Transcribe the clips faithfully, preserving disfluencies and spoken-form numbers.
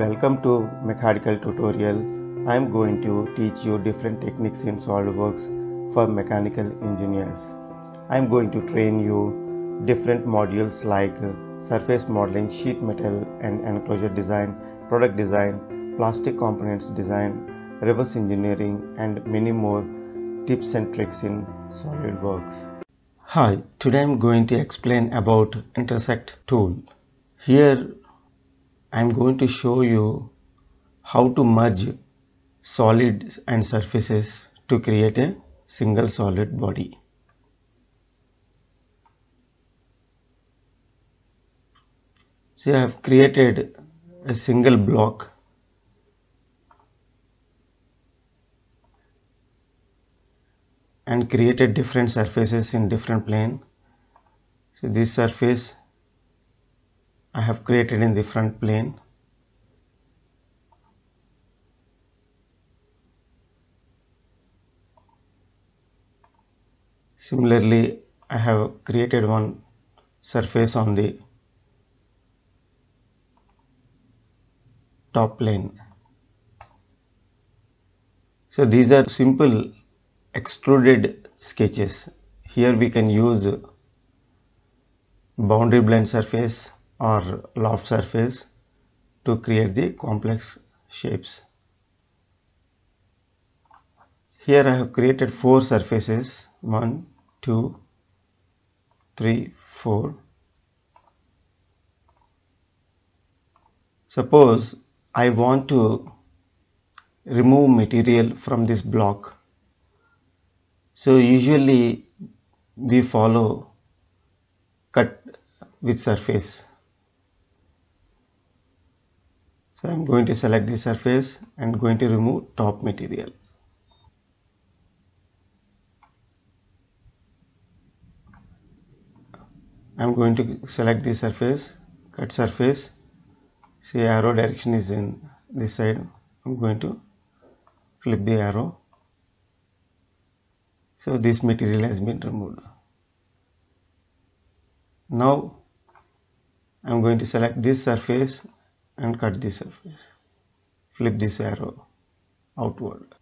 Welcome to mechanical tutorial. I am going to teach you different techniques in SolidWorks for mechanical engineers. I am going to train you different modules like surface modeling, sheet metal and enclosure design, product design, plastic components design, reverse engineering and many more tips and tricks in SolidWorks. Hi, today I am going to explain about Intersect tool. Here I am going to show you how to merge solids and surfaces to create a single solid body. See, I have created a single block. And created different surfaces in different plane. So this surface I have created in the front plane. Similarly, I have created one surface on the top plane. So these are simple extruded sketches. Here we can use boundary blend surface or loft surface to create the complex shapes. Here I have created four surfaces, one, two, three, four. Suppose I want to remove material from this block. So usually we follow cut with surface. So I am going to select the surface and going to remove top material. I am going to select the surface, cut surface. See, arrow direction is in this side. I am going to flip the arrow. So this material has been removed. Now I am going to select this surface and cut this surface. Flip this arrow outward.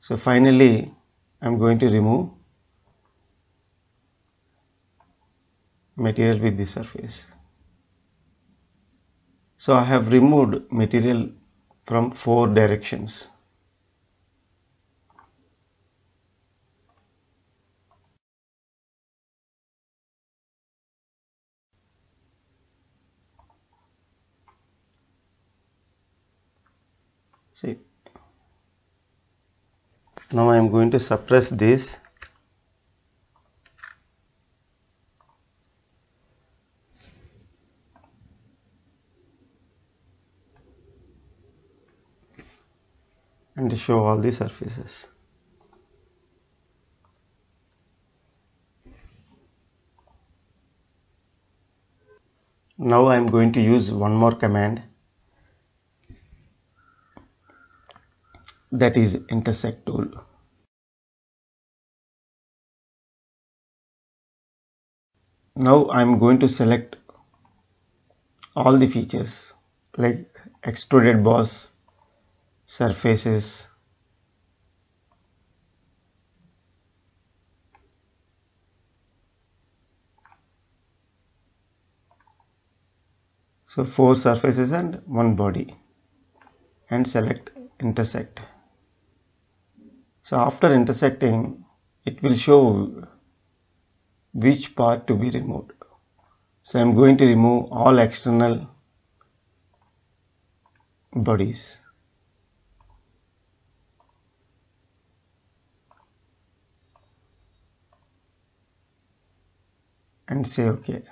So finally I am going to remove material with this surface. So I have removed material from four directions. See, now I am going to suppress this. And show all the surfaces. Now I am going to use one more command. That is intersect tool. Now I am going to select all the features like extruded boss, surfaces, so four surfaces and one body, and select intersect. So after intersecting, it will show which part to be removed. So I am going to remove all external bodies. And say OK.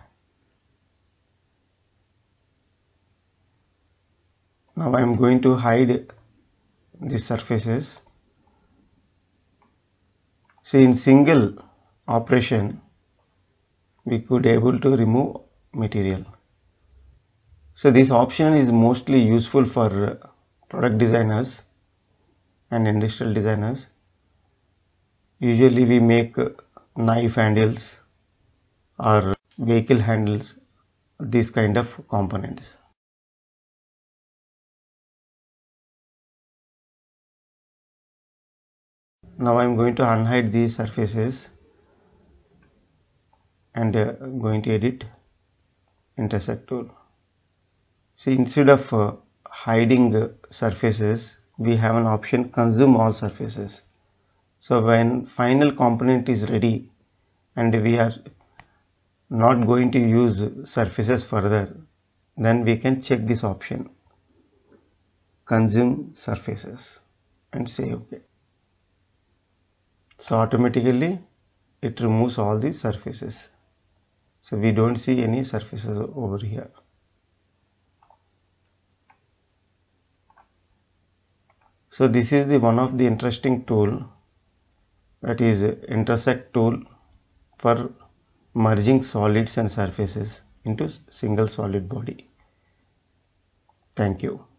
Now I am going to hide these surfaces. So in single operation we could able to remove material. So this option is mostly useful for product designers and industrial designers. Usually we make knife handles or vehicle handles, these kind of components. Now I am going to unhide these surfaces and uh, going to edit Intersect Tool. See, instead of uh, hiding uh, surfaces, we have an option consume all surfaces. So when final component is ready and we are not going to use surfaces further, then we can check this option consume surfaces and say OK. So automatically it removes all the surfaces. So we don't see any surfaces over here. So this is the one of the interesting tool, that is intersect tool for merging solids and surfaces into single solid body. Thank you.